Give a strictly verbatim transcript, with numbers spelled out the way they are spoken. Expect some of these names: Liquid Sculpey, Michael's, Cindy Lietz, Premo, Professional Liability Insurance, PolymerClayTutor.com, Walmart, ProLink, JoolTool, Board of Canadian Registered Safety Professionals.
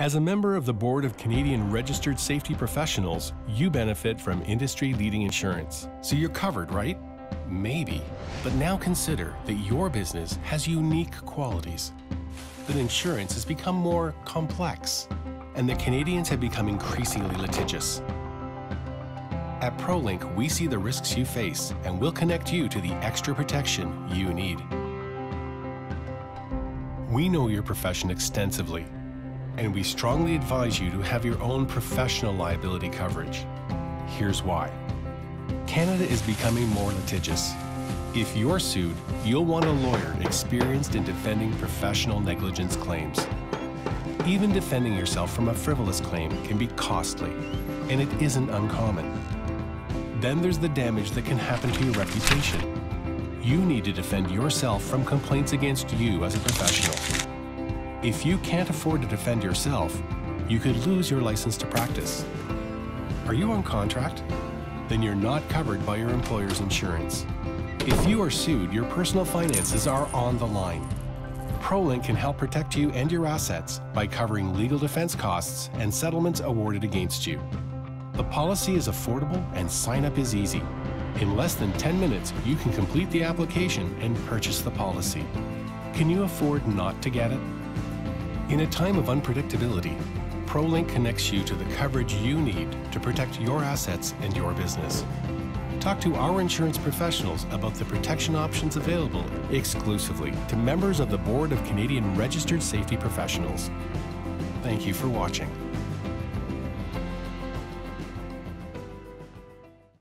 As a member of the Board of Canadian Registered Safety Professionals, you benefit from industry-leading insurance. So you're covered, right? Maybe. But now consider that your business has unique qualities. That insurance has become more complex, and that Canadians have become increasingly litigious. At ProLink, we see the risks you face, and we'll connect you to the extra protection you need. We know your profession extensively, and we strongly advise you to have your own professional liability coverage. Here's why. Canada is becoming more litigious. If you're sued, you'll want a lawyer experienced in defending professional negligence claims. Even defending yourself from a frivolous claim can be costly, and it isn't uncommon. Then there's the damage that can happen to your reputation. You need to defend yourself from complaints against you as a professional. If you can't afford to defend yourself, you could lose your license to practice. Are you on contract? Then you're not covered by your employer's insurance. If you are sued, your personal finances are on the line. ProLink can help protect you and your assets by covering legal defense costs and settlements awarded against you. The policy is affordable and sign up is easy. In less than ten minutes, you can complete the application and purchase the policy. Can you afford not to get it? In a time of unpredictability, ProLink connects you to the coverage you need to protect your assets and your business. Talk to our insurance professionals about the protection options available exclusively to members of the Board of Canadian Registered Safety Professionals. Thank you for watching.